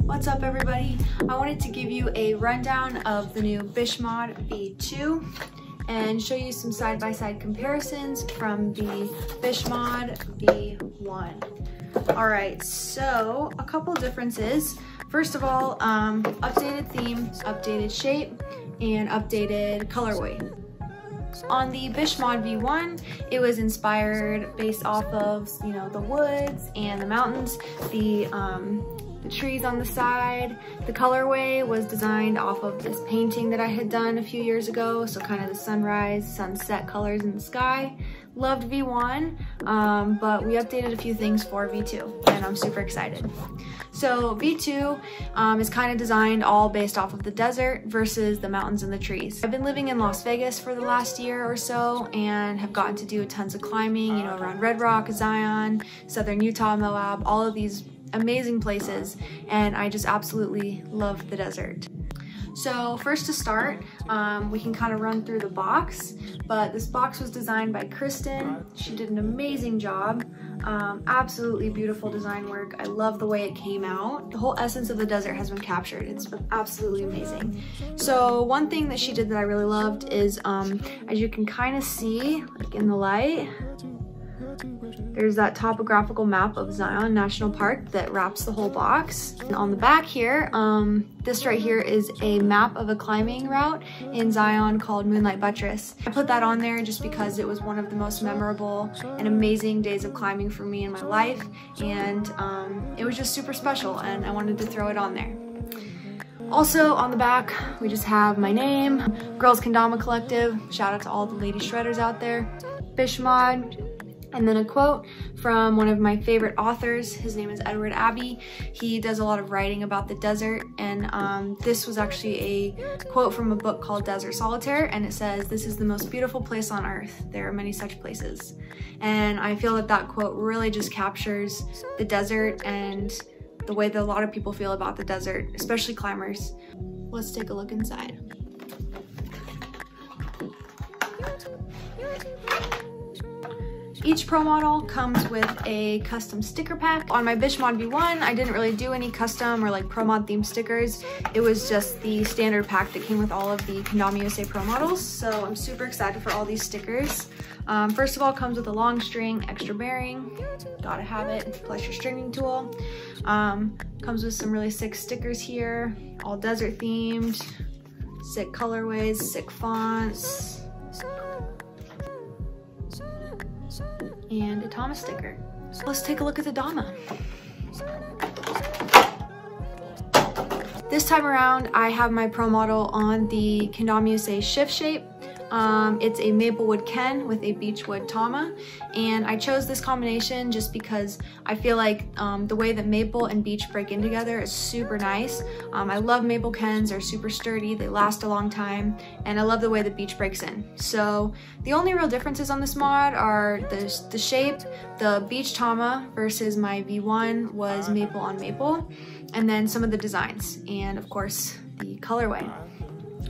What's up, everybody? I wanted to give you a rundown of the new Bishmod V2 and show you some side-by-side comparisons from the Bishmod V1. All right, so a couple differences. First of all, updated theme, updated shape, and updated colorway. On the Bishmod V1, it was inspired based off of, you know, the woods and the mountains, the trees on the side. The colorway was designed off of this painting that I had done a few years ago, so kind of the sunrise, sunset colors in the sky. Loved V1, but we updated a few things for V2, and I'm super excited. So V2 is kind of designed all based off of the desert versus the mountains and the trees. I've been living in Las Vegas for the last year or so and have gotten to do tons of climbing, you know, around Red Rock, Zion, Southern Utah, Moab, all of these amazing places, and I just absolutely love the desert. So first to start, we can kind of run through the box, but this box was designed by Kristen. She did an amazing job. Absolutely beautiful design work. I love the way it came out. The whole essence of the desert has been captured. It's been absolutely amazing. So one thing that she did that I really loved is, as you can kind of see, like in the light, there's that topographical map of Zion National Park that wraps the whole box. And on the back here, this right here is a map of a climbing route in Zion called Moonlight Buttress. I put that on there just because it was one of the most memorable and amazing days of climbing for me in my life. And it was just super special, and I wanted to throw it on there. Also on the back, we just have my name, Girls Kendama Collective. Shout out to all the lady shredders out there. Bishmod. And then a quote from one of my favorite authors. His name is Edward Abbey. He does a lot of writing about the desert, and this was actually a quote from a book called Desert Solitaire, and it says, "This is the most beautiful place on earth. There are many such places." And I feel that that quote really just captures the desert and the way that a lot of people feel about the desert, especially climbers. Let's take a look inside. Each pro model comes with a custom sticker pack. On my Bishmod V1, I didn't really do any custom or like pro mod themed stickers. It was just the standard pack that came with all of the KendamaUSA pro models. So I'm super excited for all these stickers. First of all, comes with a long string, extra bearing, gotta have it, plus your stringing tool. Comes with some really sick stickers here, all desert themed, sick colorways, sick fonts, and a Thomas sticker. Let's take a look at the Dama. This time around, I have my pro model on the KendamaUSA Shift Shape. It's a Maplewood Ken with a Beechwood Tama, and I chose this combination just because I feel like the way that maple and beech break in together is super nice. I love maple Kens. They're super sturdy, they last a long time, and I love the way the beech breaks in. So the only real differences on this mod are the shape. The beech Tama versus my V1 was maple on maple, and then some of the designs, and of course the colorway.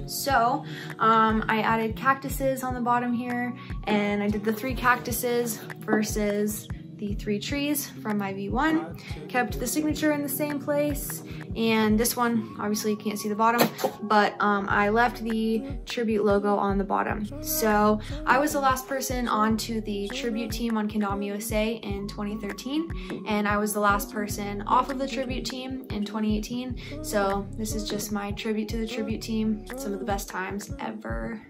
So I added cactuses on the bottom here, and I did the 3 cactuses versus the 3 trees from my V1. Kept the signature in the same place, and this one, obviously you can't see the bottom, but I left the tribute logo on the bottom. So I was the last person onto the tribute team on KendamaUSA in 2013, and I was the last person off of the tribute team in 2018. So this is just my tribute to the tribute team, some of the best times ever.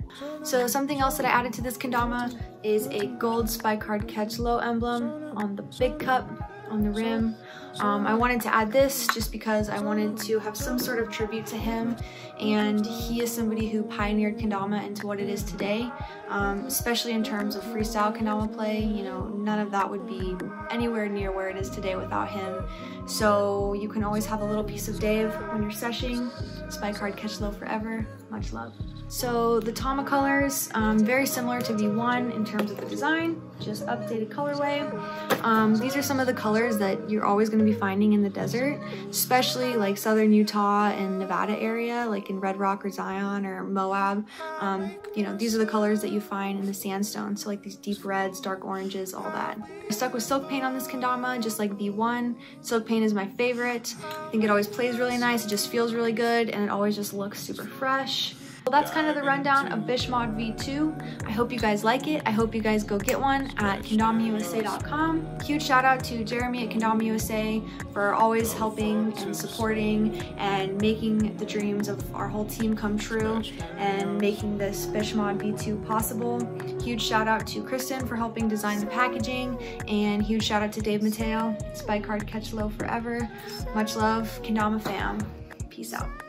So something else that I added to this Kendama is a gold Spike Hard Catch Low emblem on the big cup, on the rim. I wanted to add this just because I wanted to have some sort of tribute to him and he is somebody who pioneered Kendama into what it is today, especially in terms of freestyle Kendama play. You know, none of that would be anywhere near where it is today without him. So you can always have a little piece of Dave when you're seshing. Spike Hard Catch Low forever. Much love. So the Tama colors, very similar to V1 in terms of the design, just updated colorway. These are some of the colors that you're always going to be finding in the desert, especially like southern Utah and Nevada area, like in Red Rock or Zion or Moab. You know, these are the colors that you find in the sandstone, so like these deep reds, dark oranges, all that. I stuck with silk paint on this Kendama, just like V1. Silk paint is my favorite. I think it always plays really nice, it just feels really good, and it always just looks super fresh. Well, that's kind of the rundown of Bishmod V2. I hope you guys like it. I hope you guys go get one at KendamaUSA.com. Huge shout out to Jeremy at KendamaUSA for always helping and supporting and making the dreams of our whole team come true and making this Bishmod V2 possible. Huge shout out to Kristen for helping design the packaging, and huge shout out to Dave Mateo. Spike Hard Catch Low forever. Much love, Kendama fam. Peace out.